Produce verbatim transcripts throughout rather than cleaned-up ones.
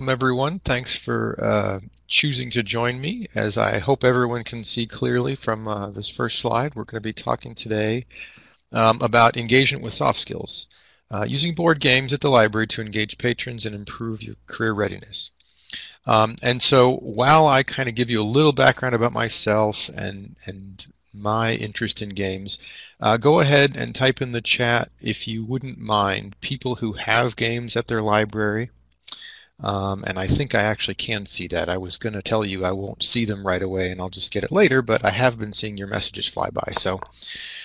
Welcome, everyone. Thanks for uh, choosing to join me. As I hope everyone can see clearly from uh, this first slide, we're going to be talking today um, about engagement with soft skills, uh, using board games at the library to engage patrons and improve your career readiness. Um, and so while I kind of give you a little background about myself and, and my interest in games, uh, go ahead and type in the chat, if you wouldn't mind, people who have games at their library. Um, and I think I actually can see that. I was going to tell you I won't see them right away and I'll just get it later, but I have been seeing your messages fly by. So,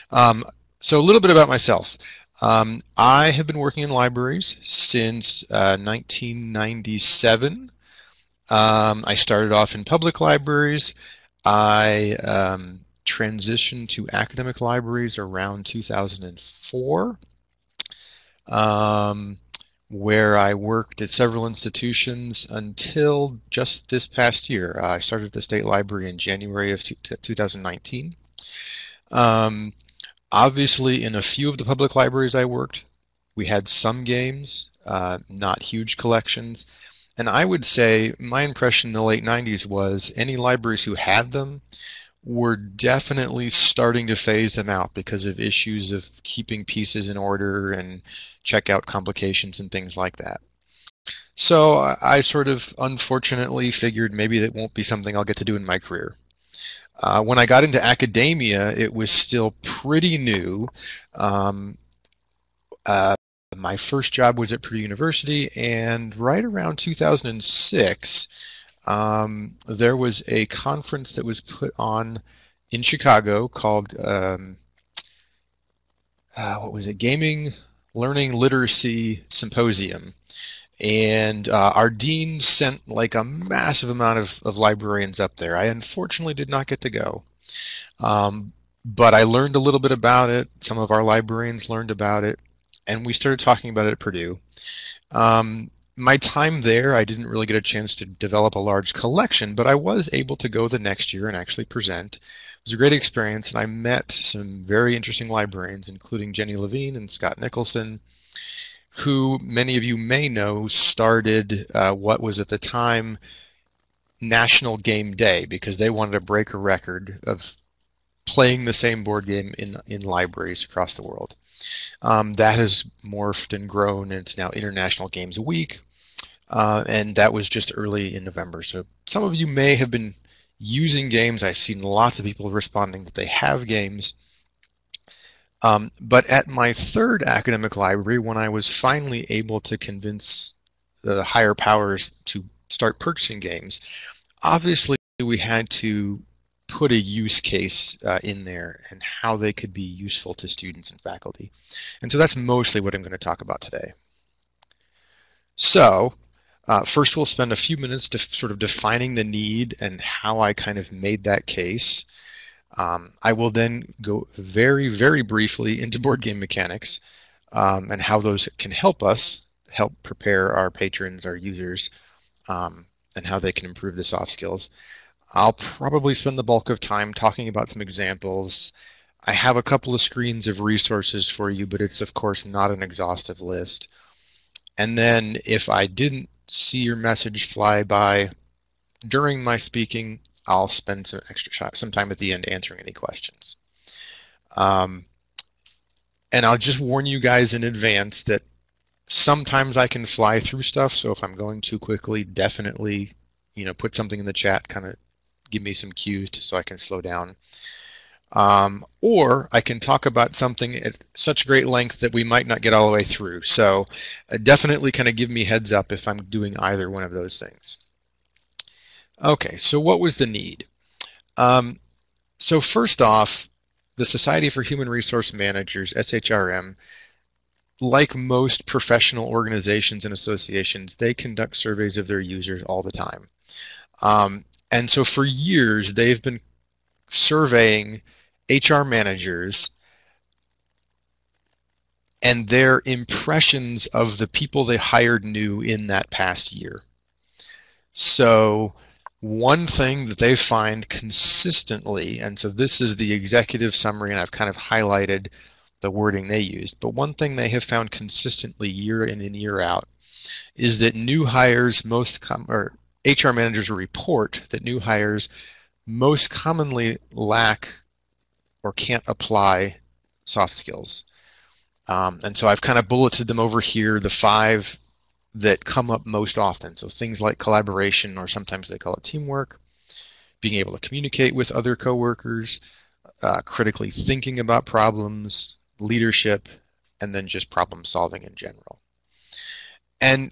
um, so a little bit about myself. Um, I have been working in libraries since uh, nineteen ninety-seven. Um, I started off in public libraries. I um, transitioned to academic libraries around two thousand four. Um, where I worked at several institutions until just this past year. I started at the State Library in January of two thousand nineteen. Um, obviously, in a few of the public libraries I worked, we had some games, uh, not huge collections. And I would say my impression in the late nineties was any libraries who had them were definitely starting to phase them out because of issues of keeping pieces in order and checkout complications and things like that. So I sort of unfortunately figured maybe that won't be something I'll get to do in my career. Uh, when I got into academia, it was still pretty new. Um, uh, my first job was at Purdue University, and right around two thousand six, Um, there was a conference that was put on in Chicago called, um, uh, what was it, Gaming Learning Literacy Symposium. And uh, our dean sent like a massive amount of, of librarians up there. I unfortunately did not get to go. Um, but I learned a little bit about it. Some of our librarians learned about it. And we started talking about it at Purdue. Um, My time there, I didn't really get a chance to develop a large collection, but I was able to go the next year and actually present. It was a great experience, and I met some very interesting librarians, including Jenny Levine and Scott Nicholson, who many of you may know started uh, what was at the time National Game Day, because they wanted to break a record of playing the same board game in, in libraries across the world. Um, that has morphed and grown, and it's now International Games Week, uh, and that was just early in November. So some of you may have been using games. I've seen lots of people responding that they have games. Um, but at my third academic library, when I was finally able to convince the higher powers to start purchasing games, obviously we had to put a use case uh, in there and how they could be useful to students and faculty. And so that's mostly what I'm going to talk about today. So uh, first we'll spend a few minutes to sort of defining the need and how I kind of made that case. Um, I will then go very, very briefly into board game mechanics um, and how those can help us, help prepare our patrons, our users, um, and how they can improve the soft skills. I'll probably spend the bulk of time talking about some examples. I have a couple of screens of resources for you, but it's of course not an exhaustive list. And then if I didn't see your message fly by during my speaking, I'll spend some extra some time at the end answering any questions. Um, and I'll just warn you guys in advance that sometimes I can fly through stuff, so if I'm going too quickly, definitely, you know, put something in the chat, kind of give me some cues to, so I can slow down. Um, or I can talk about something at such great length that we might not get all the way through. So uh, definitely kind of give me heads up if I'm doing either one of those things. Okay, so what was the need? Um, so first off, the Society for Human Resource Managers, S H R M, like most professional organizations and associations, they conduct surveys of their users all the time. Um, And so for years, they've been surveying H R managers and their impressions of the people they hired new in that past year. So one thing that they find consistently, and so this is the executive summary, and I've kind of highlighted the wording they used, but one thing they have found consistently year in and year out is that new hires most com or H R managers report that new hires most commonly lack or can't apply soft skills. Um, and so I've kind of bulleted them over here, the five that come up most often. So things like collaboration, or sometimes they call it teamwork, being able to communicate with other coworkers, uh, critically thinking about problems, leadership, and then just problem solving in general. And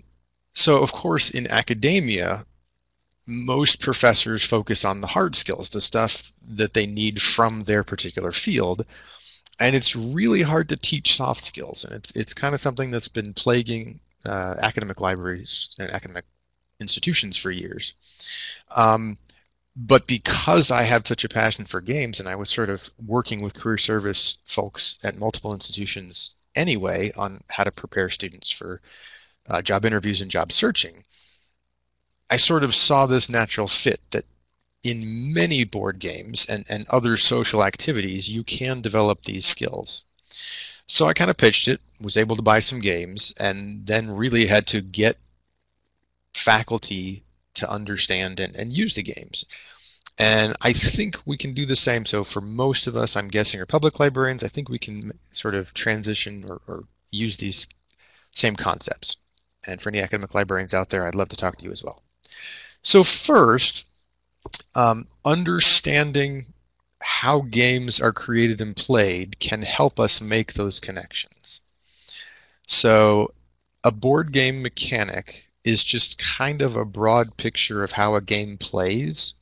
so, of course, in academia, most professors focus on the hard skills, the stuff that they need from their particular field. And it's really hard to teach soft skills. And it's, it's kind of something that's been plaguing uh, academic libraries and academic institutions for years. Um, but because I have such a passion for games, and I was sort of working with career service folks at multiple institutions anyway on how to prepare students for uh, job interviews and job searching, I sort of saw this natural fit that in many board games and, and other social activities, you can develop these skills. So I kind of pitched it, was able to buy some games, and then really had to get faculty to understand and, and use the games. And I think we can do the same. So for most of us, I'm guessing, are public librarians. I think we can sort of transition or, or use these same concepts. And for any academic librarians out there, I'd love to talk to you as well. So first, um, understanding how games are created and played can help us make those connections. So a board game mechanic is just kind of a broad picture of how a game plays.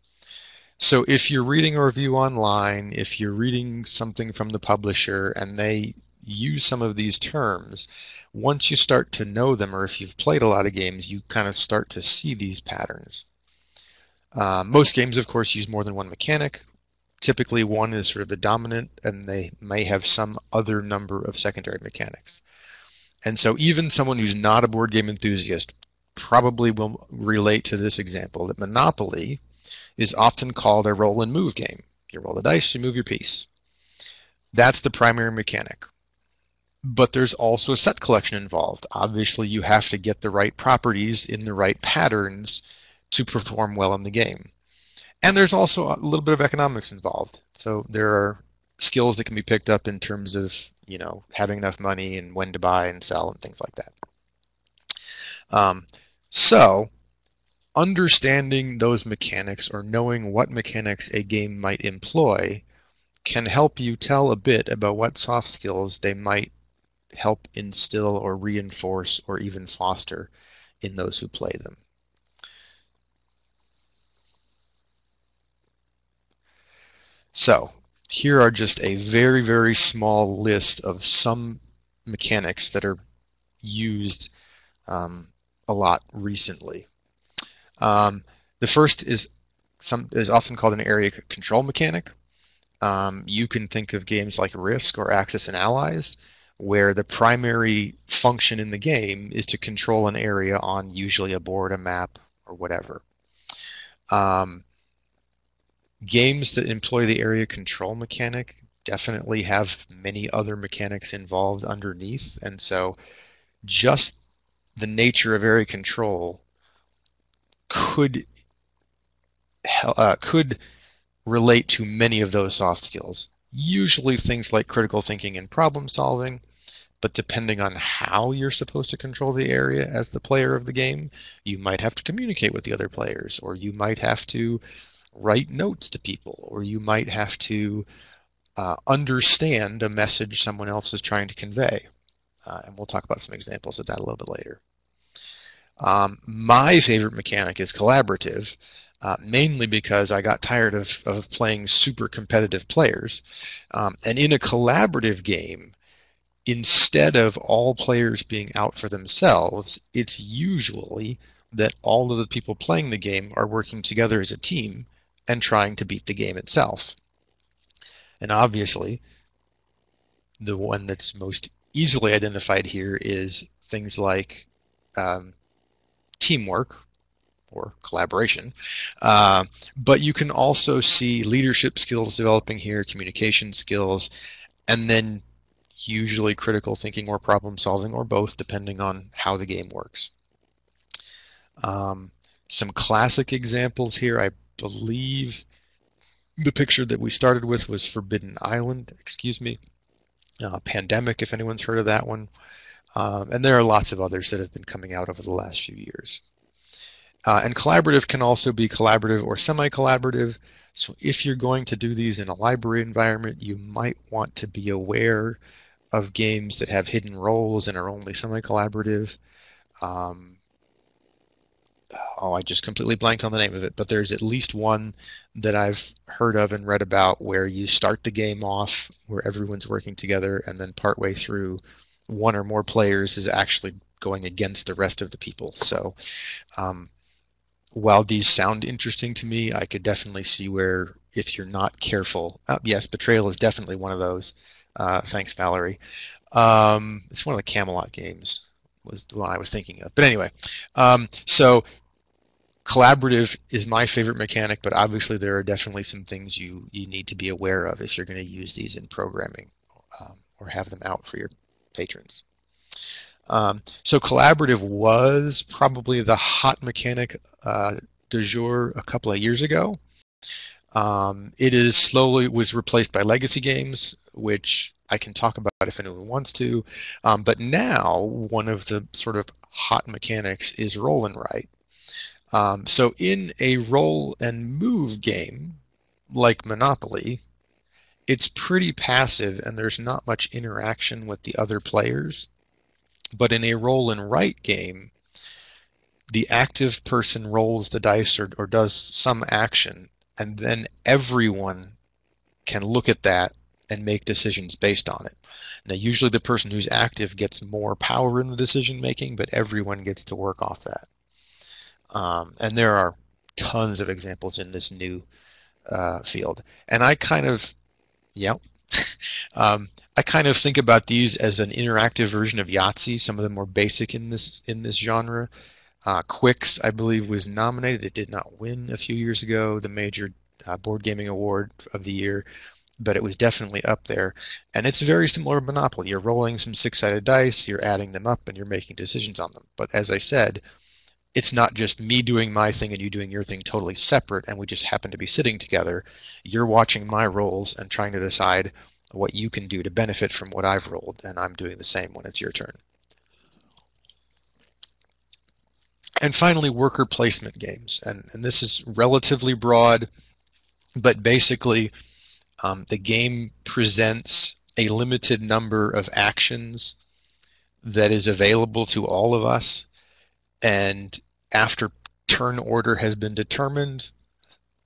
So if you're reading a review online, if you're reading something from the publisher and they use some of these terms, once you start to know them, or if you've played a lot of games, you kind of start to see these patterns. Uh, most games, of course, use more than one mechanic. Typically, one is sort of the dominant, and they may have some other number of secondary mechanics. And so even someone who's not a board game enthusiast probably will relate to this example, that Monopoly is often called a roll and move game. You roll the dice, you move your piece. That's the primary mechanic. But there's also a set collection involved. Obviously, you have to get the right properties in the right patterns to perform well in the game. And there's also a little bit of economics involved. So there are skills that can be picked up in terms of, you know, having enough money and when to buy and sell and things like that. Um, so understanding those mechanics, or knowing what mechanics a game might employ, can help you tell a bit about what soft skills they might help instill or reinforce or even foster in those who play them. So here are just a very, very small list of some mechanics that are used um, a lot recently. Um, the first is, some, is often called an area control mechanic. Um, you can think of games like Risk or Axis and Allies, where the primary function in the game is to control an area on usually a board, a map, or whatever. Um, games that employ the area control mechanic definitely have many other mechanics involved underneath, and so just the nature of area control could uh, could relate to many of those soft skills, usually things like critical thinking and problem solving. But depending on how you're supposed to control the area as the player of the game, you might have to communicate with the other players, or you might have to write notes to people, or you might have to uh, understand a message someone else is trying to convey. Uh, and we'll talk about some examples of that a little bit later. Um, my favorite mechanic is collaborative, uh, mainly because I got tired of, of playing super competitive players. Um, and in a collaborative game, instead of all players being out for themselves, it's usually that all of the people playing the game are working together as a team and trying to beat the game itself. And obviously, the one that's most easily identified here is things like um, teamwork or collaboration, uh, but you can also see leadership skills developing here, communication skills, and then usually critical thinking or problem solving, or both, depending on how the game works. Um, some classic examples here. I believe the picture that we started with was Forbidden Island, excuse me. Uh, Pandemic, if anyone's heard of that one. Um, and there are lots of others that have been coming out over the last few years. Uh, and collaborative can also be collaborative or semi-collaborative. So if you're going to do these in a library environment, you might want to be aware of games that have hidden roles and are only semi-collaborative. Um, oh, I just completely blanked on the name of it, but there's at least one that I've heard of and read about where you start the game off where everyone's working together, and then partway through, one or more players is actually going against the rest of the people. So um, while these sound interesting to me, I could definitely see where, if you're not careful, oh, yes, Betrayal is definitely one of those. Uh, thanks, Valerie. Um, it's one of the Camelot games was the one I was thinking of. But anyway, um, so collaborative is my favorite mechanic, but obviously there are definitely some things you, you need to be aware of if you're going to use these in programming um, or have them out for your patrons. Um, so collaborative was probably the hot mechanic uh, du jour a couple of years ago. Um, it is slowly was replaced by legacy games, which I can talk about if anyone wants to. Um, but now one of the sort of hot mechanics is roll and write. Um, so in a roll and move game like Monopoly, it's pretty passive and there's not much interaction with the other players. But in a roll and write game, the active person rolls the dice or, or does some action, and then everyone can look at that and make decisions based on it. Now, usually the person who's active gets more power in the decision making, but everyone gets to work off that. Um, and there are tons of examples in this new uh, field. And I kind of, yeah, um, I kind of think about these as an interactive version of Yahtzee. Some of them were basic in this in this genre. Uh, Quix, I believe, was nominated. It did not win a few years ago the major uh, board gaming award of the year, but it was definitely up there. And it's very similar to Monopoly. You're rolling some six-sided dice, you're adding them up, and you're making decisions on them. But as I said, it's not just me doing my thing and you doing your thing totally separate, and we just happen to be sitting together. You're watching my rolls and trying to decide what you can do to benefit from what I've rolled, and I'm doing the same when it's your turn. And finally, worker placement games. And, and this is relatively broad, but basically um, the game presents a limited number of actions that is available to all of us. And after turn order has been determined,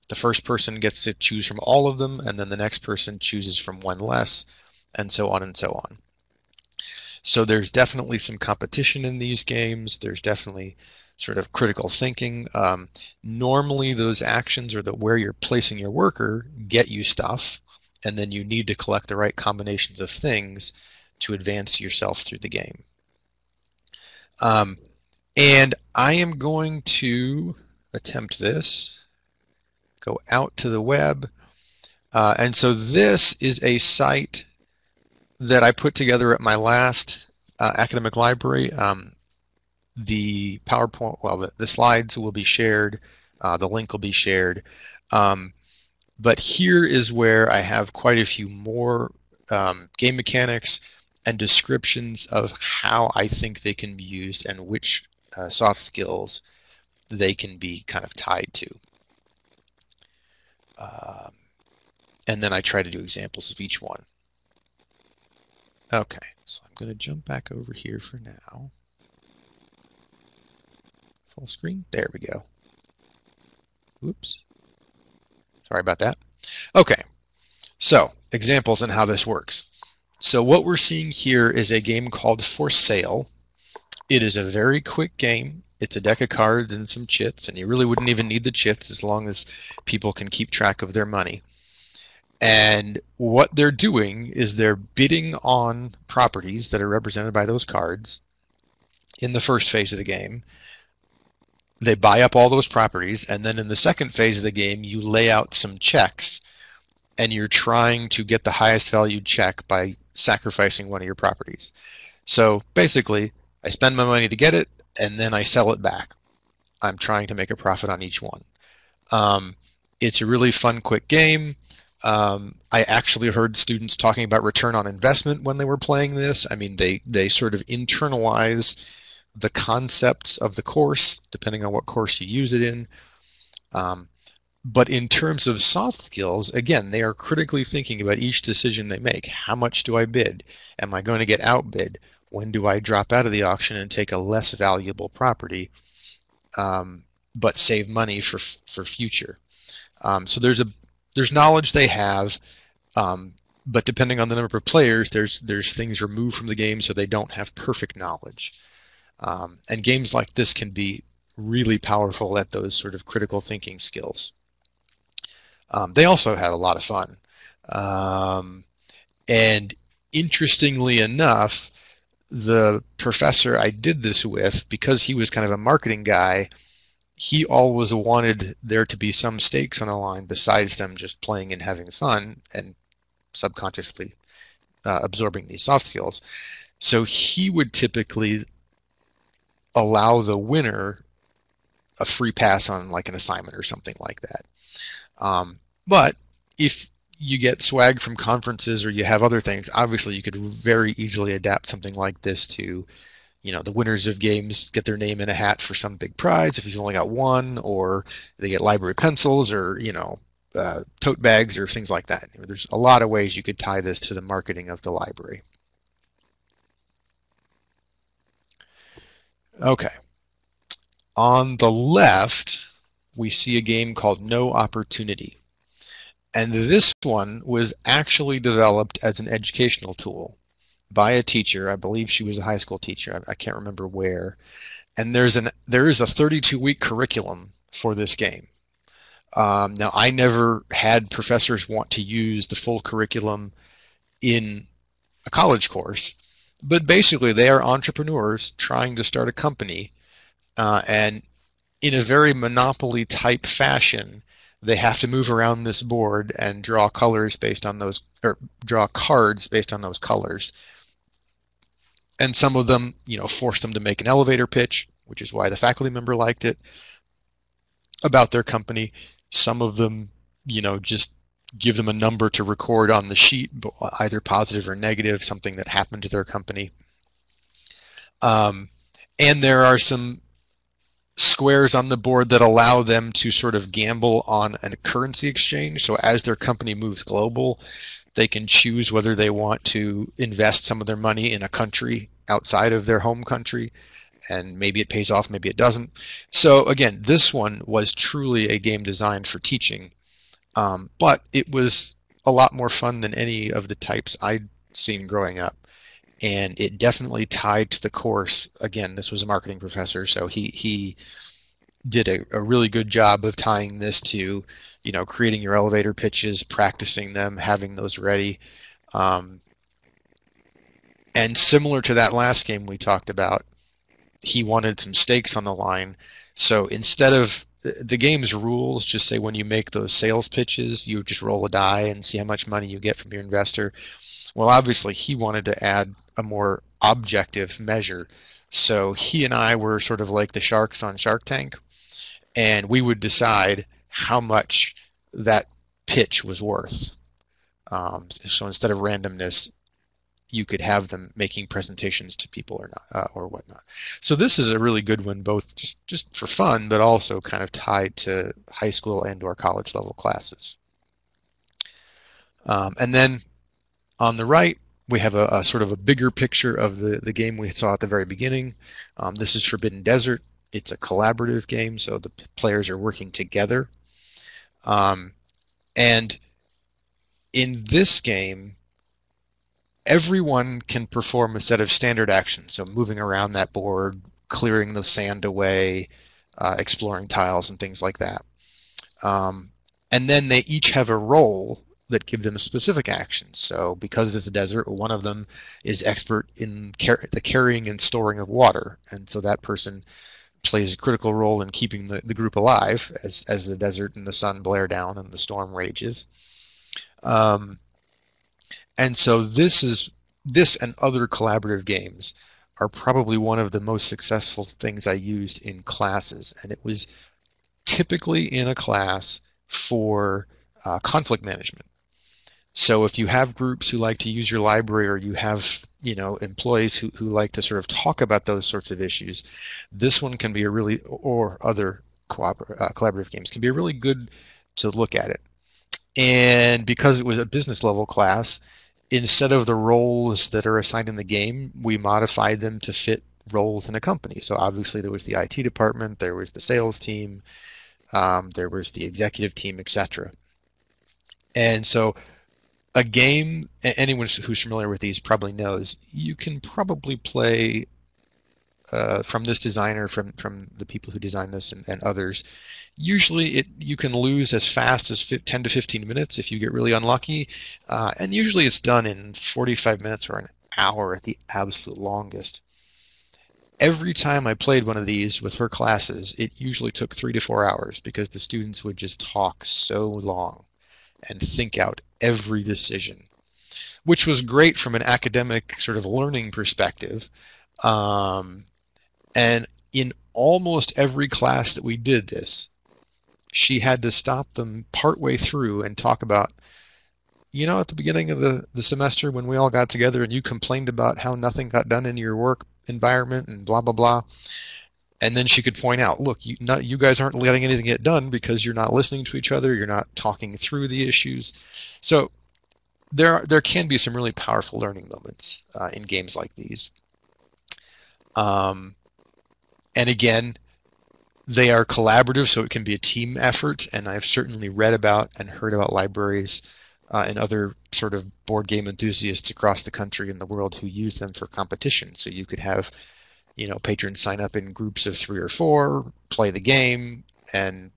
the first person gets to choose from all of them, and then the next person chooses from one less, and so on and so on. So there's definitely some competition in these games. There's definitely sort of critical thinking. Um, normally those actions or the where you're placing your worker get you stuff, and then you need to collect the right combinations of things to advance yourself through the game. Um, and I am going to attempt this, go out to the web. Uh, and so this is a site that I put together at my last uh, academic library. Um, The PowerPoint, well, the, the slides will be shared. Uh, the link will be shared. Um, but here is where I have quite a few more um, game mechanics and descriptions of how I think they can be used and which uh, soft skills they can be kind of tied to. Um, and then I try to do examples of each one. Okay, so I'm going to jump back over here for now. Full screen. There we go. Oops. Sorry about that. Okay. So, examples and how this works. So what we're seeing here is a game called For Sale. It is a very quick game. It's a deck of cards and some chits, and you really wouldn't even need the chits as long as people can keep track of their money. And what they're doing is they're bidding on properties that are represented by those cards in the first phase of the game. They buy up all those properties, and then in the second phase of the game, you lay out some checks, and you're trying to get the highest valued check by sacrificing one of your properties. So basically, I spend my money to get it, and then I sell it back. I'm trying to make a profit on each one. Um, it's a really fun, quick game. Um, I actually heard students talking about return on investment when they were playing this. I mean, they, they sort of internalize the concepts of the course, depending on what course you use it in. Um, but in terms of soft skills, again, they are critically thinking about each decision they make. How much do I bid? Am I going to get outbid? When do I drop out of the auction and take a less valuable property, um, but save money for, for future? Um, so there's a There's knowledge they have, um, but depending on the number of players, there's there's things removed from the game so they don't have perfect knowledge. Um, and games like this can be really powerful at those sort of critical thinking skills. Um, they also had a lot of fun. Um, and interestingly enough, the professor I did this with, because he was kind of a marketing guy, he always wanted there to be some stakes on the line besides them just playing and having fun and subconsciously uh, absorbing these soft skills. So he would typically allow the winner a free pass on like an assignment or something like that. Um, but if you get swag from conferences or you have other things, obviously you could very easily adapt something like this to, you know, the winners of games get their name in a hat for some big prize if you've only got one, or they get library pencils or, you know, uh, tote bags or things like that. There's a lot of ways you could tie this to the marketing of the library. Okay. On the left, we see a game called No Opportunity. And this one was actually developed as an educational tool by a teacher. I believe she was a high school teacher. I, I can't remember where. And there's an there is a thirty-two week curriculum for this game. Um, now, I never had professors want to use the full curriculum in a college course, but basically they are entrepreneurs trying to start a company, uh, and in a very Monopoly type fashion, they have to move around this board and draw colors based on those, or draw cards based on those colors. And some of them, you know, forced them to make an elevator pitch, which is why the faculty member liked it, about their company. Some of them, you know, just give them a number to record on the sheet, either positive or negative, something that happened to their company. Um, and there are some squares on the board that allow them to sort of gamble on a currency exchange. So as their company moves global, they can choose whether they want to invest some of their money in a country outside of their home country, and maybe it pays off, maybe it doesn't. So again, this one was truly a game designed for teaching, um, but it was a lot more fun than any of the types I'd seen growing up, and it definitely tied to the course. Again, this was a marketing professor, so he he did a, a really good job of tying this to, you know, creating your elevator pitches, practicing them, having those ready. Um, and similar to that last game we talked about, he wanted some stakes on the line. So instead of the game's rules, just say when you make those sales pitches, you just roll a die and see how much money you get from your investor. Well, obviously he wanted to add a more objective measure. So he and I were sort of like the sharks on Shark Tank, and we would decide how much that pitch was worth. Um, so instead of randomness, you could have them making presentations to people or not, uh, or whatnot. So this is a really good one, both just, just for fun, but also kind of tied to high school and or college level classes. Um, and then on the right, we have a, a sort of a bigger picture of the, the game we saw at the very beginning. Um, this is Forbidden Desert. It's a collaborative game, so the players are working together. Um, and in this game, everyone can perform a set of standard actions, so moving around that board, clearing the sand away, uh, exploring tiles and things like that. Um, and then they each have a role that give them specific actions. So because it's a desert, one of them is expert in car the carrying and storing of water. And so that person plays a critical role in keeping the, the group alive as, as the desert and the sun blare down and the storm rages. Um, and so this is this and other collaborative games are probably one of the most successful things I used in classes. And it was typically in a class for uh, conflict management. So if you have groups who like to use your library, or you have, you know, employees who, who like to sort of talk about those sorts of issues, this one can be a really, or other cooper, uh, collaborative games, can be a really good to look at it. And because it was a business level class, instead of the roles that are assigned in the game, we modified them to fit roles in a company. So obviously there was the I T department, there was the sales team, um, there was the executive team, et cetera. And so a game, anyone who's familiar with these probably knows, you can probably play uh, from this designer, from, from the people who designed this and, and others. Usually it you can lose as fast as ten to fifteen minutes if you get really unlucky. Uh, and usually it's done in forty-five minutes or an hour at the absolute longest. Every time I played one of these with her classes, it usually took three to four hours because the students would just talk so long and think out every decision, which was great from an academic sort of learning perspective. Um, and in almost every class that we did this, she had to stop them partway through and talk about, you know, at the beginning of the, the semester when we all got together and you complained about how nothing got done in your work environment and blah, blah, blah. And then she could point out, look, you, not, you guys aren't letting anything get done because you're not listening to each other. You're not talking through the issues. So there, are, there can be some really powerful learning moments uh, in games like these. Um, and again, they are collaborative, so it can be a team effort. And I've certainly read about and heard about libraries uh, and other sort of board game enthusiasts across the country and the world who use them for competition. So you could have, you know, patrons sign up in groups of three or four, play the game, and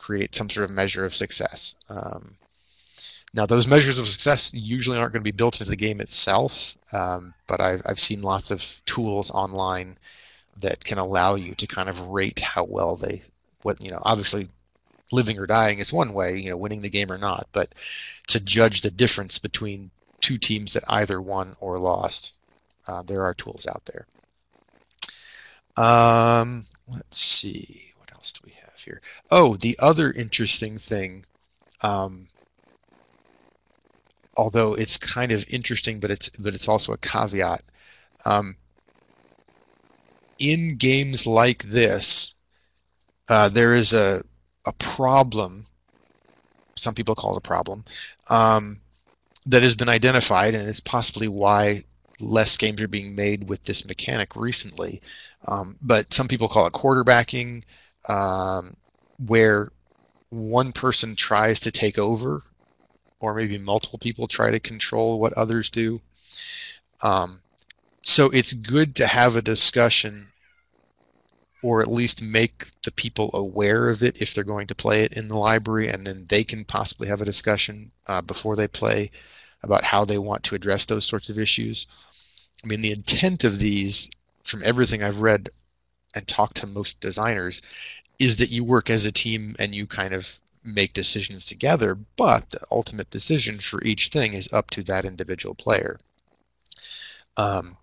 create some sort of measure of success. Um, now, those measures of success usually aren't going to be built into the game itself, um, but I've, I've seen lots of tools online that can allow you to kind of rate how well they, what you know, obviously living or dying is one way, you know, winning the game or not, but to judge the difference between two teams that either won or lost, uh, there are tools out there. Um, let's see, what else do we have here? Oh, the other interesting thing, um, although it's kind of interesting, but it's, but it's also a caveat. Um, in games like this, uh, there is a, a problem, some people call it a problem, um, that has been identified, and it's possibly why less games are being made with this mechanic recently, um, but some people call it quarterbacking, um, where one person tries to take over, or maybe multiple people try to control what others do. Um, so it's good to have a discussion, or at least make the people aware of it if they're going to play it in the library, and then they can possibly have a discussion uh, before they play about how they want to address those sorts of issues. I mean, the intent of these, from everything I've read and talked to most designers, is that you work as a team and you kind of make decisions together, but the ultimate decision for each thing is up to that individual player. Um,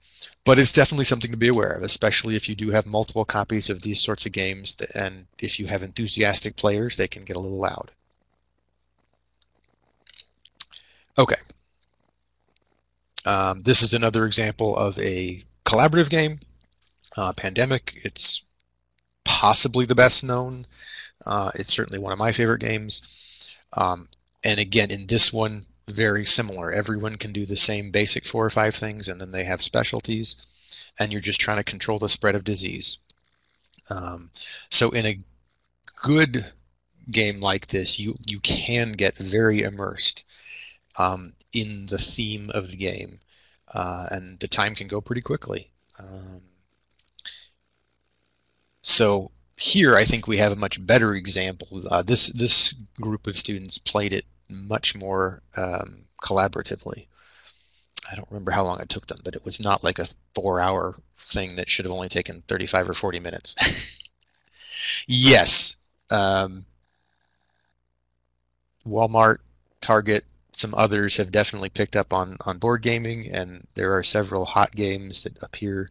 but it's definitely something to be aware of, especially if you do have multiple copies of these sorts of games, and if you have enthusiastic players, they can get a little loud. Okay. Um, this is another example of a collaborative game, uh, Pandemic. It's possibly the best known. Uh, it's certainly one of my favorite games. Um, and again, in this one, very similar. Everyone can do the same basic four or five things, and then they have specialties, and you're just trying to control the spread of disease. Um, so in a good game like this, you, you can get very immersed Um, in the theme of the game, uh, and the time can go pretty quickly. Um, so here I think we have a much better example. Uh, this, this group of students played it much more um, collaboratively. I don't remember how long it took them, but it was not like a four-hour thing that should have only taken thirty-five or forty minutes. Yes. Um, Walmart, Target, some others have definitely picked up on on board gaming, and there are several hot games that appear.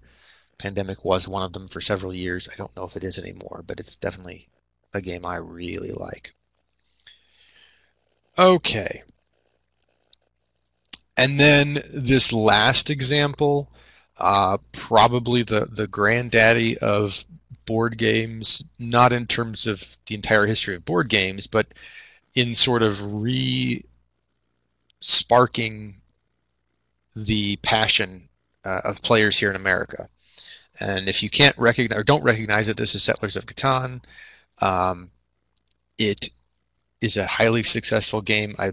Pandemic was one of them for several years. I don't know if it is anymore, but it's definitely a game I really like. Okay. And then this last example, uh, probably the, the granddaddy of board games, not in terms of the entire history of board games, but in sort of re-sparking the passion uh, of players here in America. And if you can't recognize or don't recognize it, this is Settlers of Catan. Um, it is a highly successful game. I,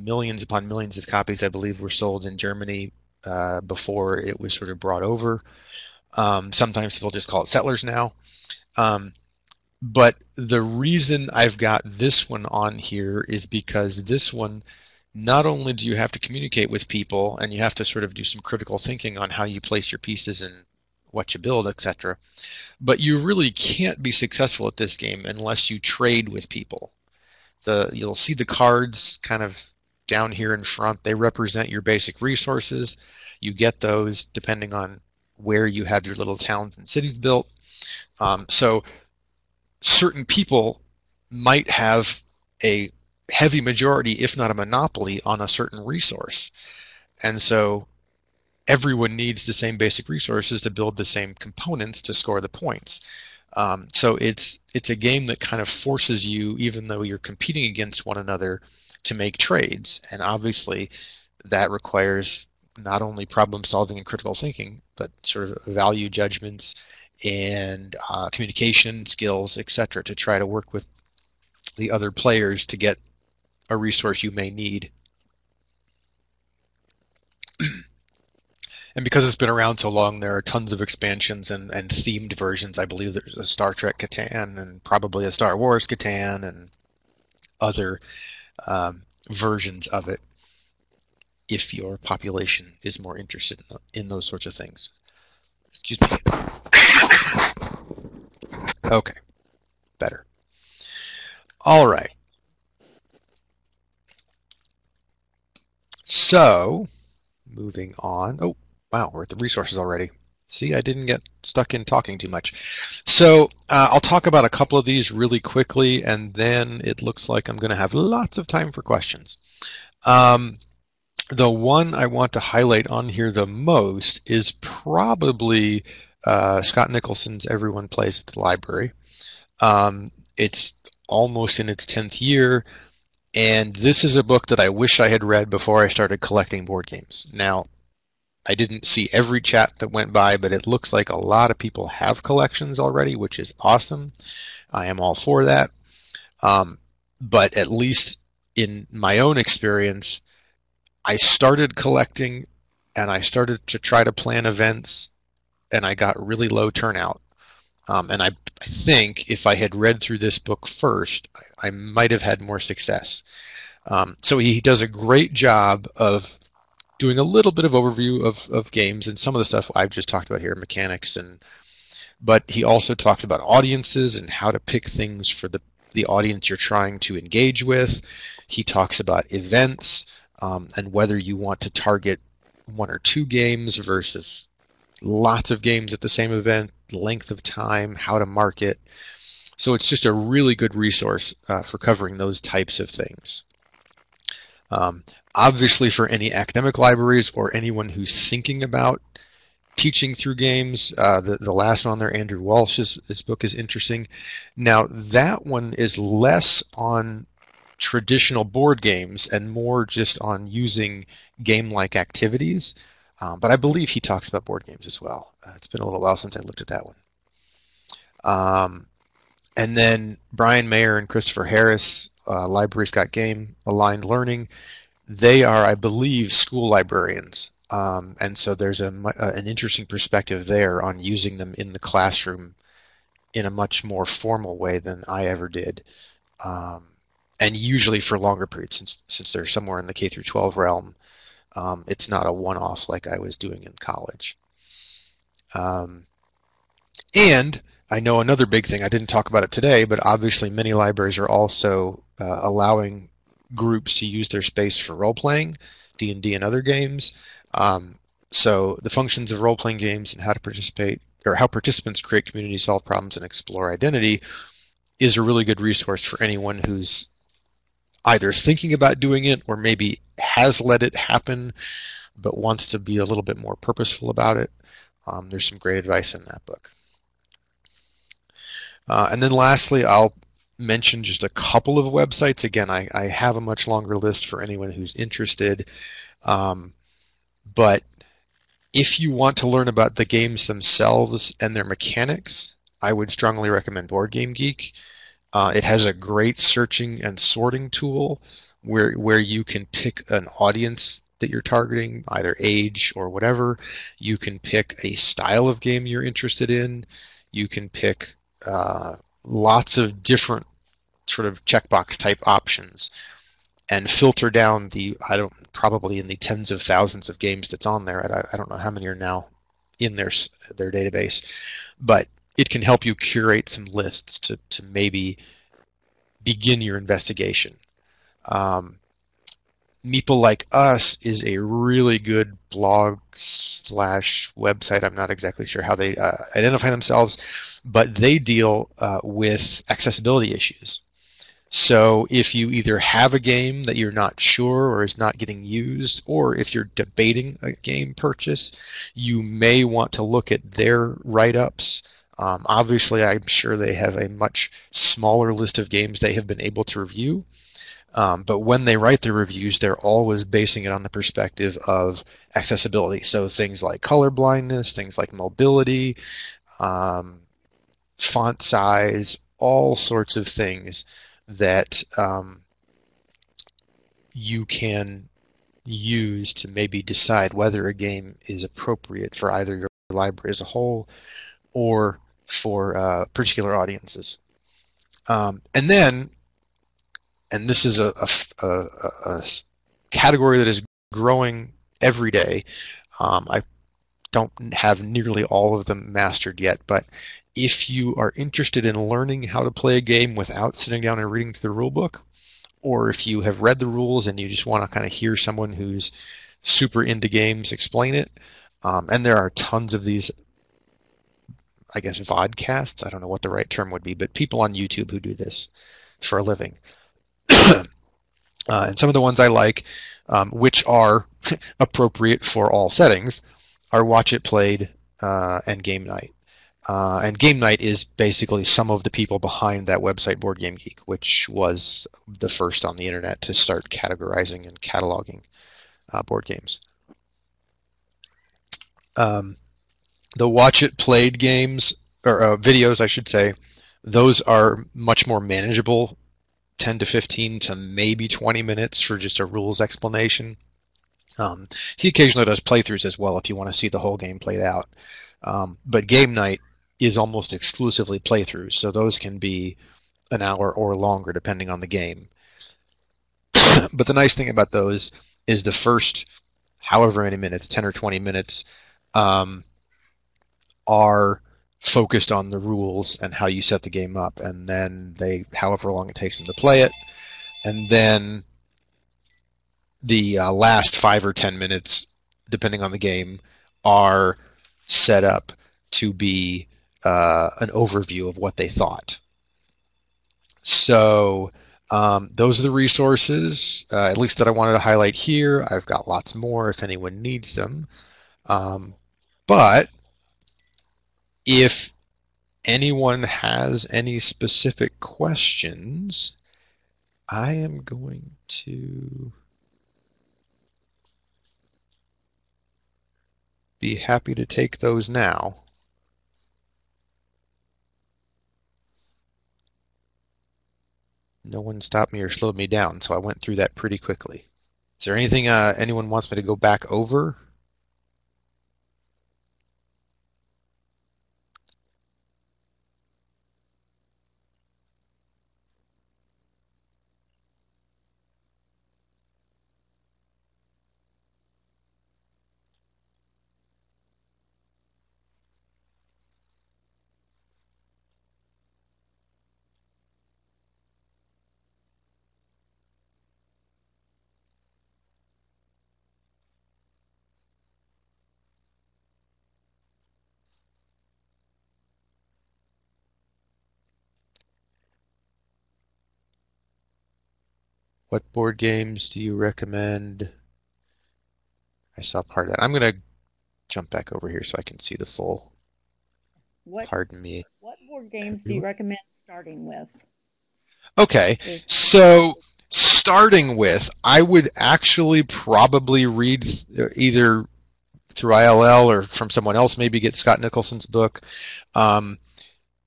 millions upon millions of copies, I believe, were sold in Germany uh, before it was sort of brought over. Um, sometimes people just call it Settlers now. Um, but the reason I've got this one on here is because this one, not only do you have to communicate with people and you have to sort of do some critical thinking on how you place your pieces and what you build, et cetera. But you really can't be successful at this game unless you trade with people. The, you'll see the cards kind of down here in front. They represent your basic resources. You get those depending on where you have your little towns and cities built. Um, so certain people might have a heavy majority, if not a monopoly, on a certain resource. And so everyone needs the same basic resources to build the same components to score the points. Um, so it's it's a game that kind of forces you, even though you're competing against one another, to make trades. And obviously that requires not only problem solving and critical thinking, but sort of value judgments and uh, communication skills, et cetera, to try to work with the other players to get a resource you may need. And because it's been around so long, there are tons of expansions and, and themed versions. I believe there's a Star Trek Catan and probably a Star Wars Catan and other um, versions of it if your population is more interested in, in those sorts of things. Excuse me. Okay. Better. All right. So, moving on. Oh. Wow, we're at the resources already. See, I didn't get stuck in talking too much. So uh, I'll talk about a couple of these really quickly, and then it looks like I'm going to have lots of time for questions. Um, the one I want to highlight on here the most is probably uh, Scott Nicholson's Everyone Plays at the Library. Um, it's almost in its tenth year, and this is a book that I wish I had read before I started collecting board games. Now, I didn't see every chat that went by, but it looks like a lot of people have collections already, which is awesome. I am all for that. Um, but at least in my own experience, I started collecting and I started to try to plan events, and I got really low turnout. Um, and I, I think if I had read through this book first, I, I might have had more success. Um, so he does a great job of doing a little bit of overview of, of games and some of the stuff I've just talked about here, mechanics, and but he also talks about audiences and how to pick things for the, the audience you're trying to engage with. He talks about events um, and whether you want to target one or two games versus lots of games at the same event, length of time, how to market. So it's just a really good resource uh, for covering those types of things. Um, obviously for any academic libraries or anyone who's thinking about teaching through games, uh, the, the last one there, Andrew Walsh's this book is interesting. Now that one is less on traditional board games and more just on using game-like activities, um, but I believe he talks about board games as well. Uh, it's been a little while since I looked at that one. Um, and then Brian Mayer and Christopher Harris, Uh, Library's Got Game, Aligned Learning. They are, I believe, school librarians, um, and so there's a, uh, an interesting perspective there on using them in the classroom in a much more formal way than I ever did, um, and usually for longer periods, since since they're somewhere in the K through twelve realm. Um, it's not a one-off like I was doing in college. Um, and I know another big thing, I didn't talk about it today, but obviously many libraries are also uh, allowing groups to use their space for role-playing, D and D and other games. Um, so the functions of role-playing games and how to participate, or how participants create community, solve problems, and explore identity is a really good resource for anyone who's either thinking about doing it or maybe has let it happen but wants to be a little bit more purposeful about it. Um, there's some great advice in that book. Uh, and then lastly, I'll mention just a couple of websites. Again, I, I have a much longer list for anyone who's interested. Um, but if you want to learn about the games themselves and their mechanics, I would strongly recommend Board Game Geek. Uh, it has a great searching and sorting tool where, where you can pick an audience that you're targeting, either age or whatever. You can pick a style of game you're interested in. You can pick uh, lots of different sort of checkbox type options and filter down the, I don't, probably in the tens of thousands of games that's on there. I, I don't know how many are now in their, their database, but it can help you curate some lists to, to maybe begin your investigation. Um, Meeple Like Us is a really good blog slash website. I'm not exactly sure how they uh, identify themselves, but they deal uh, with accessibility issues. So if you either have a game that you're not sure or is not getting used, or if you're debating a game purchase, you may want to look at their write-ups. Um, obviously, I'm sure they have a much smaller list of games they have been able to review. Um, but when they write their reviews, they're always basing it on the perspective of accessibility. So things like color blindness, things like mobility, um, font size, all sorts of things that um, you can use to maybe decide whether a game is appropriate for either your library as a whole or for uh, particular audiences. Um, and then... And this is a, a, a, a category that is growing every day. Um, I don't have nearly all of them mastered yet, but if you are interested in learning how to play a game without sitting down and reading through the rule book, or if you have read the rules and you just want to kind of hear someone who's super into games explain it, um, and there are tons of these, I guess, vodcasts. I don't know what the right term would be, but people on YouTube who do this for a living. Uh, and some of the ones I like, um, which are appropriate for all settings, are Watch It Played uh, and Game Night. Uh, and Game Night is basically some of the people behind that website, Board Game Geek, which was the first on the internet to start categorizing and cataloging uh, board games. Um, the Watch It Played games, or uh, videos, I should say, those are much more manageable. ten to fifteen to maybe twenty minutes for just a rules explanation. Um, he occasionally does playthroughs as well if you want to see the whole game played out. Um, but Game Night is almost exclusively playthroughs, so those can be an hour or longer depending on the game. But the nice thing about those is the first however many minutes, ten or twenty minutes, um, are focused on the rules and how you set the game up, and then they, however long it takes them to play it, and then the uh, last five or ten minutes, depending on the game, are set up to be uh, an overview of what they thought. So um, those are the resources, uh, at least that I wanted to highlight here. I've got lots more if anyone needs them, um, but if anyone has any specific questions, I am going to be happy to take those now. No one stopped me or slowed me down, so I went through that pretty quickly. Is there anything uh, anyone wants me to go back over? What board games do you recommend? I saw part of that. I'm going to jump back over here so I can see the full. What, Pardon me. What board games do you recommend starting with? Okay, so starting with, I would actually probably read either through I L L or from someone else, maybe get Scott Nicholson's book. Um,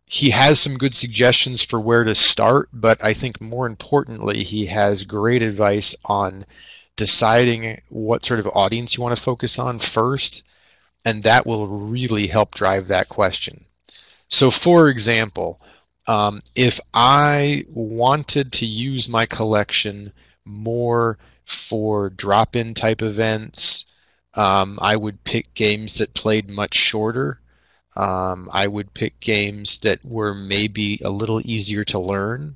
He has some good suggestions for where to start, but I think more importantly, he has great advice on deciding what sort of audience you want to focus on first, and that will really help drive that question. So for example, um, if I wanted to use my collection more for drop-in type events, um, I would pick games that played much shorter. Um, I would pick games that were maybe a little easier to learn.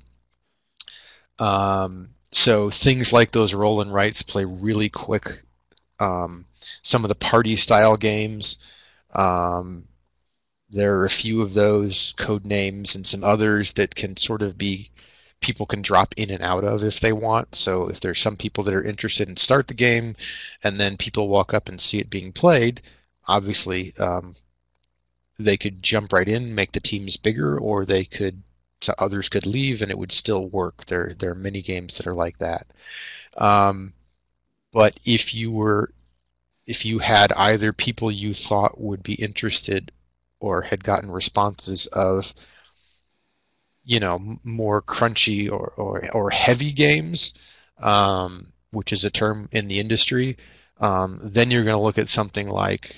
Um, so things like those roll and writes play really quick. Um, some of the party style games, um, there are a few of those, code names and some others that can sort of be, people can drop in and out of if they want. So if there's some people that are interested and start the game and then people walk up and see it being played, obviously, um, they could jump right in, make the teams bigger, or they could, so others could leave and it would still work. There, there are many games that are like that. Um, but if you were, if you had either people you thought would be interested or had gotten responses of, you know, more crunchy or, or, or heavy games, um, which is a term in the industry, um, then you're going to look at something like,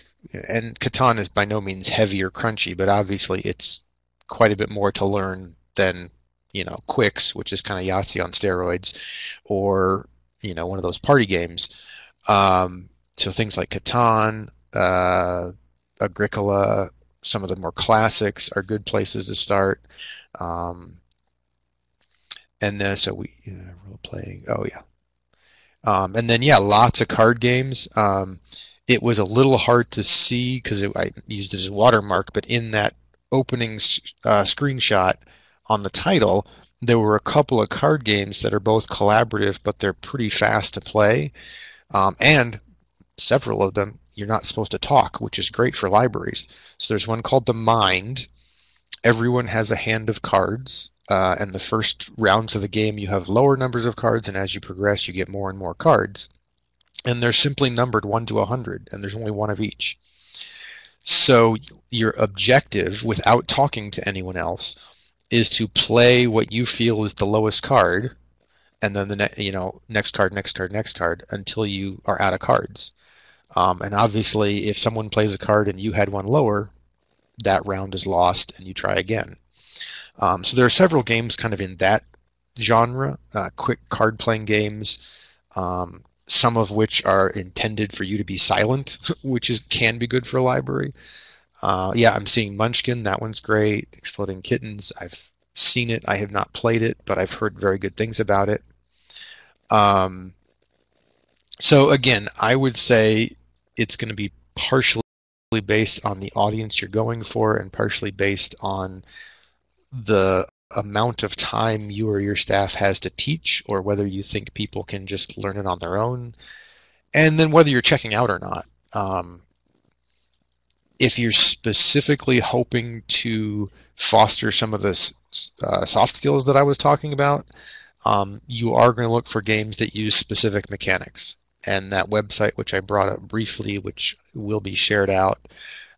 and Catan is by no means heavy or crunchy, but obviously it's quite a bit more to learn than, you know, Quix, which is kind of Yahtzee on steroids, or, you know, one of those party games. Um, so things like Catan, uh, Agricola, some of the more classics are good places to start. Um, and then, so we, uh, role playing, oh yeah. Um, and then, yeah, lots of card games. Um, It was a little hard to see because I used it as a watermark, but in that opening uh, screenshot on the title, there were a couple of card games that are both collaborative, but they're pretty fast to play. Um, and several of them, you're not supposed to talk, which is great for libraries. So there's one called The Mind. Everyone has a hand of cards, uh, and the first rounds of the game, you have lower numbers of cards, and as you progress, you get more and more cards. And they're simply numbered one to one hundred, and there's only one of each. So your objective, without talking to anyone else, is to play what you feel is the lowest card, and then the ne you know next card, next card, next card, until you are out of cards. Um, and obviously, if someone plays a card and you had one lower, that round is lost, and you try again. Um, so there are several games kind of in that genre, uh, quick card-playing games, um, some of which are intended for you to be silent, which is can be good for a library. Uh, yeah, I'm seeing Munchkin. That one's great. Exploding Kittens. I've seen it. I have not played it, but I've heard very good things about it. Um, so again, I would say it's going to be partially based on the audience you're going for and partially based on the amount of time you or your staff has to teach, or whether you think people can just learn it on their own, and then whether you're checking out or not. Um, if you're specifically hoping to foster some of the uh, soft skills that I was talking about, um, you are going to look for games that use specific mechanics. And that website, which I brought up briefly, which will be shared out,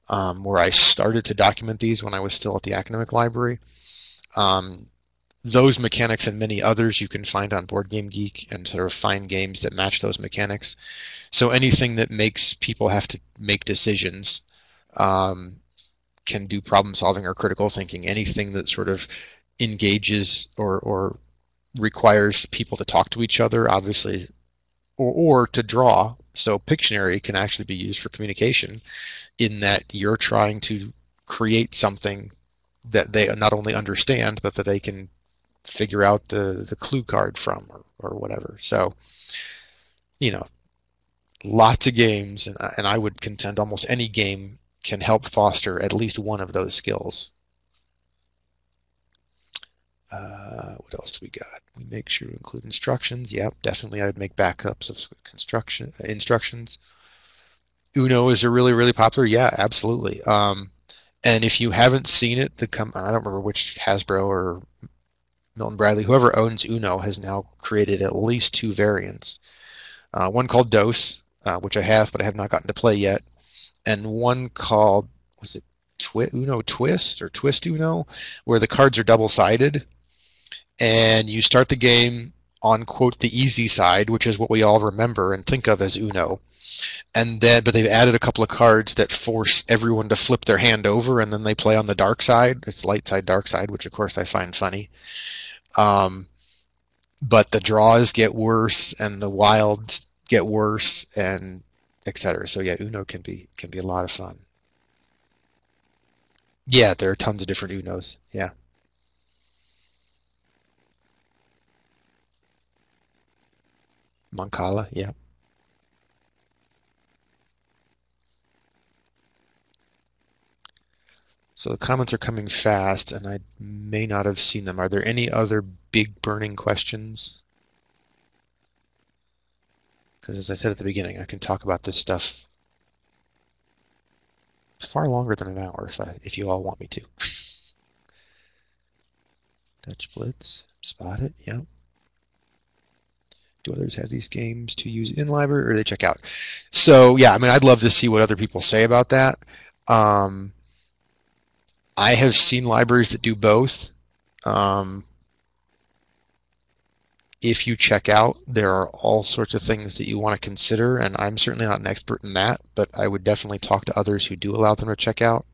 um, where I started to document these when I was still at the academic library, Um, those mechanics and many others you can find on Board Game Geek and sort of find games that match those mechanics. So anything that makes people have to make decisions, um, can do problem solving or critical thinking. Anything that sort of engages or, or requires people to talk to each other, obviously, or, or to draw. So Pictionary can actually be used for communication in that you're trying to create something that they not only understand, but that they can figure out the, the clue card from, or, or whatever. So, you know, lots of games, and, and I would contend almost any game can help foster at least one of those skills. Uh, what else do we got? We make sure we include instructions. Yep, definitely I would make backups of construction uh, instructions. Uno is a really, really popular. Yeah, absolutely. Um, and if you haven't seen it, the come I don't remember which Hasbro or Milton Bradley, whoever owns Uno, has now created at least two variants. Uh, one called Dose, uh, which I have, but I have not gotten to play yet. And one called, was it Twi- Uno Twist or Twist Uno, where the cards are double-sided. And you start the game on, quote, the easy side, which is what we all remember and think of as Uno. And then, but they've added a couple of cards that force everyone to flip their hand over, and then they play on the dark side. It's light side, dark side, which, of course, I find funny. Um, but the draws get worse, and the wilds get worse, and et cetera. So, yeah, Uno can be can be a lot of fun. Yeah, there are tons of different Unos. Yeah. Mancala, yeah. So the comments are coming fast, and I may not have seen them. Are there any other big burning questions? Because as I said at the beginning, I can talk about this stuff far longer than an hour if, I, if you all want me to. Dutch Blitz, spot it, yeah. Do others have these games to use in library, or do they check out? So, yeah, I mean, I'd love to see what other people say about that. Um, I have seen libraries that do both. Um, if you check out, there are all sorts of things that you want to consider, and I'm certainly not an expert in that, but I would definitely talk to others who do allow them to check out.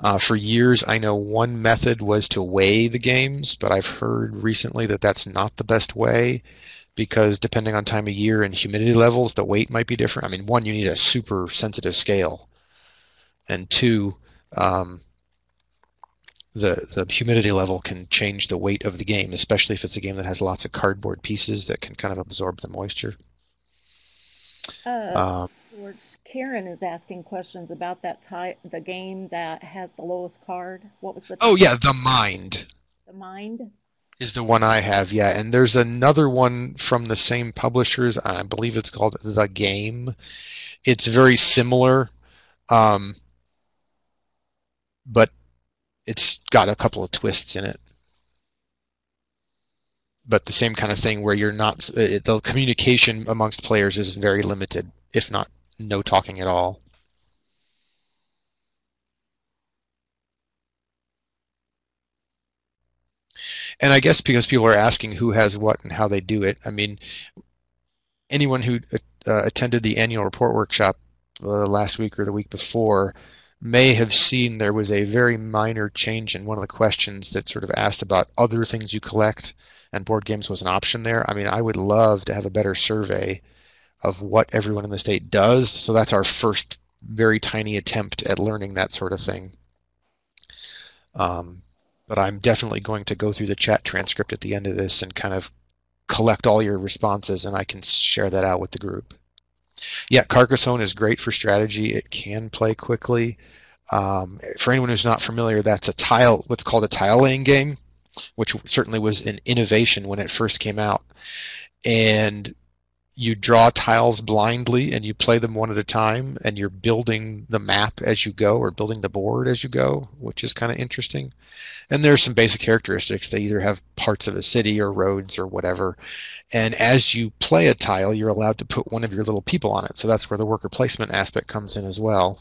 Uh, for years, I know one method was to weigh the games, but I've heard recently that that's not the best way, because depending on time of year and humidity levels, the weight might be different. I mean, one, you need a super sensitive scale, and two, um, the the humidity level can change the weight of the game, especially if it's a game that has lots of cardboard pieces that can kind of absorb the moisture. Uh, um, George, Karen is asking questions about that type, the game that has the lowest card. What was the? Oh yeah, The Mind. The Mind. Is the one I have, yeah. And there's another one from the same publishers. I believe it's called The Game. It's very similar, um, but it's got a couple of twists in it. But the same kind of thing where you're not, it, the communication amongst players is very limited, if not no talking at all. And I guess because people are asking who has what and how they do it, I mean, anyone who uh, attended the annual report workshop uh, last week or the week before may have seen there was a very minor change in one of the questions that sort of asked about other things you collect, and board games was an option there. I mean, I would love to have a better survey of what everyone in the state does. So that's our first very tiny attempt at learning that sort of thing. Um, But I'm definitely going to go through the chat transcript at the end of this and kind of collect all your responses, and I can share that out with the group. Yeah, Carcassonne is great for strategy. It can play quickly. Um, for anyone who's not familiar, that's a tile, what's called a tile laying game, which certainly was an innovation when it first came out. And you draw tiles blindly, and you play them one at a time, and you're building the map as you go, or building the board as you go, which is kind of interesting. And there are some basic characteristics. They either have parts of a city or roads or whatever. And as you play a tile, you're allowed to put one of your little people on it. So that's where the worker placement aspect comes in as well.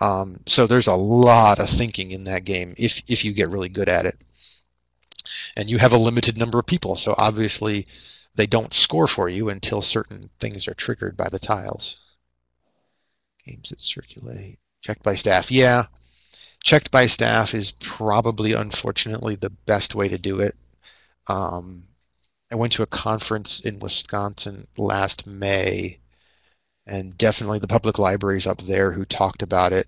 Um, so there's a lot of thinking in that game if, if you get really good at it. And you have a limited number of people, so obviously they don't score for you until certain things are triggered by the tiles. Games that circulate. Checked by staff. Yeah. Checked by staff is probably, unfortunately, the best way to do it. Um, I went to a conference in Wisconsin last May, and definitely the public libraries up there who talked about it,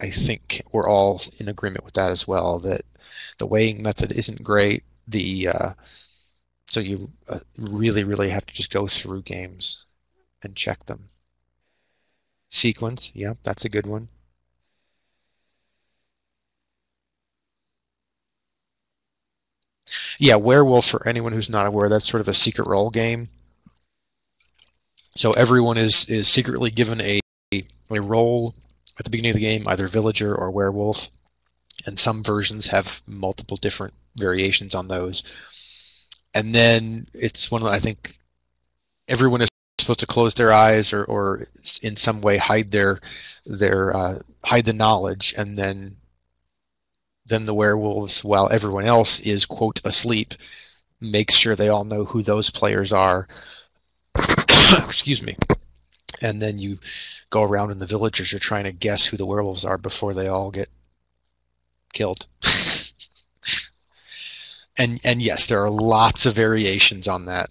I think we're all in agreement with that as well, that the weighing method isn't great. The... Uh, So you uh, really, really have to just go through games and check them. Sequence, yeah, that's a good one. Yeah, Werewolf, for anyone who's not aware, that's sort of a secret role game. So everyone is is secretly given a a role at the beginning of the game, either villager or werewolf, and some versions have multiple different variations on those. And then it's one of the, I think everyone is supposed to close their eyes or, or in some way hide their their uh, hide the knowledge, and then then the werewolves, while everyone else is quote asleep, make sure they all know who those players are. Excuse me. And then you go around and the villagers are trying to guess who the werewolves are before they all get killed. and and yes, there are lots of variations on that.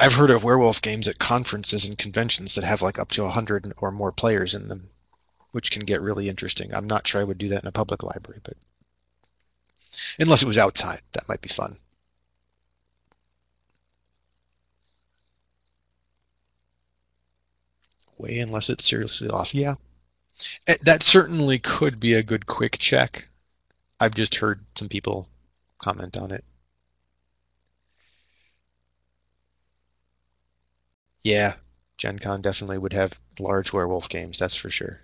I've heard of werewolf games at conferences and conventions that have like up to a hundred or more players in them, which can get really interesting. I'm not sure I would do that in a public library, but unless it was outside, that might be fun. Way, unless it's seriously off. Yeah, that certainly could be a good quick check. I've just heard some people comment on it. Yeah, Gen Con definitely would have large werewolf games, that's for sure.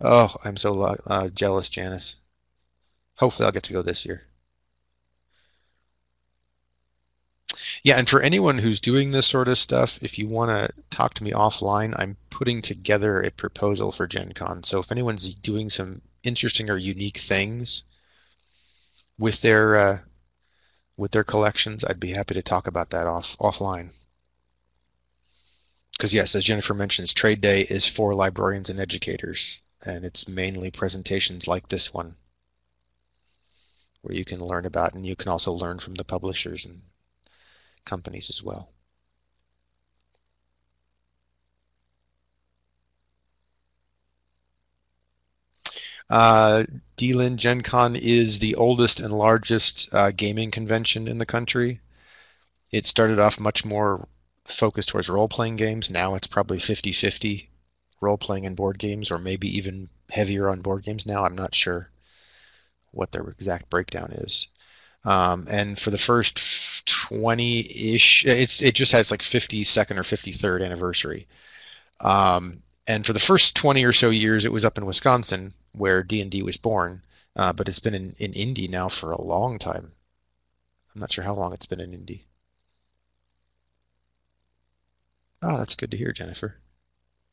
Oh, I'm so uh, jealous, Janice. Hopefully I'll get to go this year. Yeah, and for anyone who's doing this sort of stuff, if you want to talk to me offline, I'm putting together a proposal for Gen Con. So if anyone's doing some interesting or unique things with their... Uh, with their collections, I'd be happy to talk about that off offline. Because yes, as Jennifer mentions, Trade Day is for librarians and educators, and it's mainly presentations like this one, where you can learn about, and you can also learn from the publishers and companies as well. Uh, D-Lin, Gen Con is the oldest and largest uh, gaming convention in the country. It started off much more focused towards role-playing games. Now it's probably fifty fifty role-playing and board games, or maybe even heavier on board games now. I'm not sure what their exact breakdown is. Um, and for the first twenty-ish, it's it just has like fifty-second or fifty-third anniversary. Um, and for the first twenty or so years, it was up in Wisconsin, where D and D was born, uh, but it's been in, in Indy now for a long time. I'm not sure how long it's been in Indy. Oh, that's good to hear, Jennifer.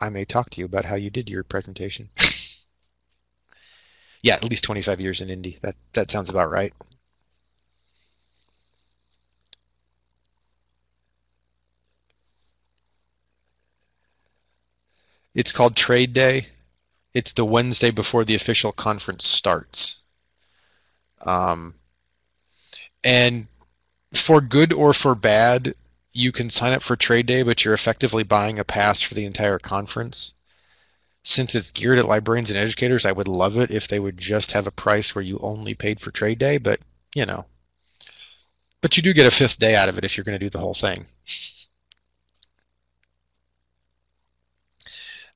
I may talk to you about how you did your presentation. Yeah, at least twenty-five years in Indy. That, that sounds about right. It's called Trade Day. It's the Wednesday before the official conference starts. Um, and for good or for bad, you can sign up for Trade Day, but you're effectively buying a pass for the entire conference. Since it's geared at librarians and educators, I would love it if they would just have a price where you only paid for Trade Day, but, you know. But you do get a fifth day out of it if you're going to do the whole thing.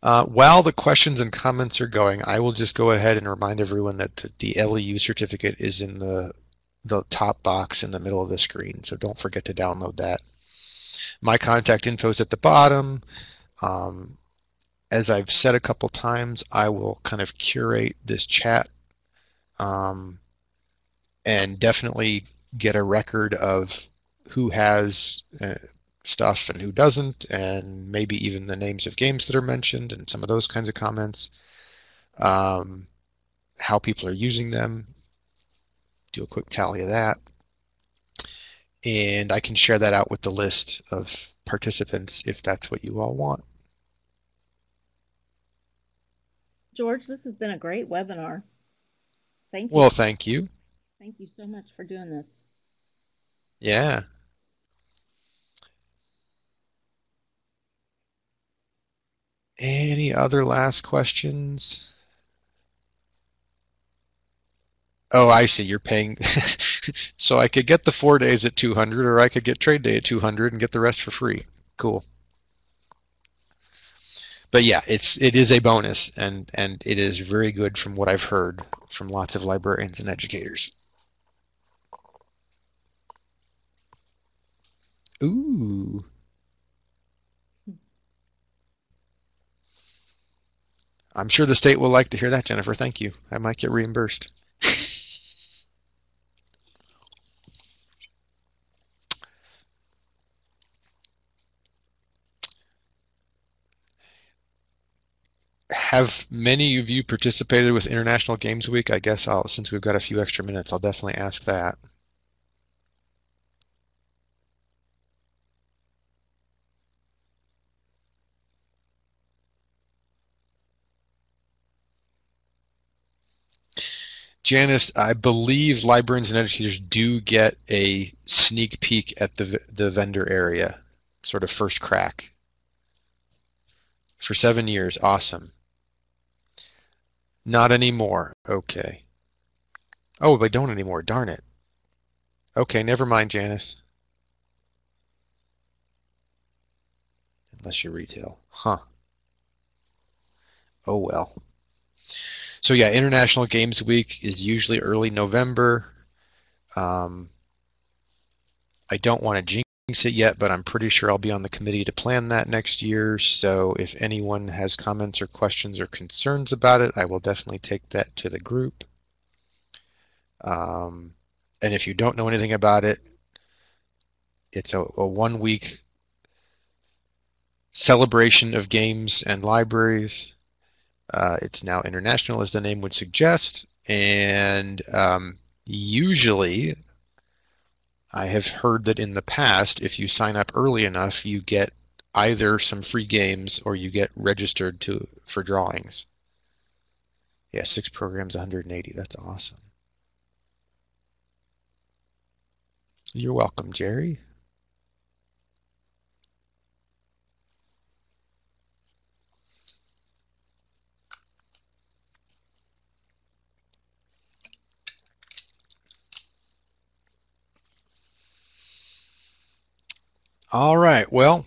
Uh, while the questions and comments are going, I will just go ahead and remind everyone that the L E U certificate is in the, the top box in the middle of the screen, so don't forget to download that. My contact info is at the bottom. Um, as I've said a couple times, I will kind of curate this chat um, and definitely get a record of who has... Uh, stuff and who doesn't, and maybe even the names of games that are mentioned and some of those kinds of comments, um, how people are using them, do a quick tally of that, and I can share that out with the list of participants if that's what you all want. George, this has been a great webinar. Thank you. Well, thank you. Thank you so much for doing this. Yeah. Any other last questions? Oh, I see. You're paying. So I could get the four days at two hundred, or I could get Trade Day at two hundred and get the rest for free. Cool. but yeah, it's it is a bonus, and and it is very good from what I've heard from lots of librarians and educators. Ooh. I'm sure the state will like to hear that, Jennifer. Thank you. I might get reimbursed. Have many of you participated with International Games Week? I guess I'll, since we've got a few extra minutes, I'll definitely ask that. Janice, I believe librarians and educators do get a sneak peek at the, the vendor area, sort of first crack. For seven years, awesome. Not anymore. Okay. Oh, they don't anymore. Darn it. Okay, never mind, Janice. Unless you're retail. Huh. Oh, well. So, yeah, International Games Week is usually early November. Um, I don't want to jinx it yet, but I'm pretty sure I'll be on the committee to plan that next year. So if anyone has comments or questions or concerns about it, I will definitely take that to the group. Um, and if you don't know anything about it, it's a, a one-week celebration of games and libraries. Uh, it's now international, as the name would suggest, and um, usually I have heard that in the past, if you sign up early enough, you get either some free games or you get registered to for drawings. Yeah, six programs, one hundred eighty. That's awesome. You're welcome, Jerry. All right, well,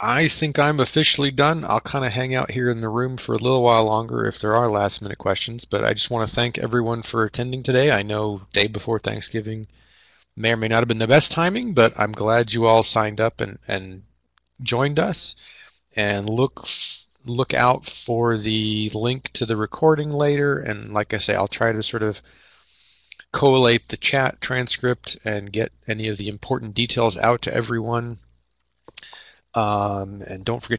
I think I'm officially done. I'll kind of hang out here in the room for a little while longer if there are last-minute questions, but I just want to thank everyone for attending today. I know day before Thanksgiving may or may not have been the best timing, but I'm glad you all signed up and, and joined us. And look, look out for the link to the recording later, and like I say, I'll try to sort of collate the chat transcript and get any of the important details out to everyone. Um, and don't forget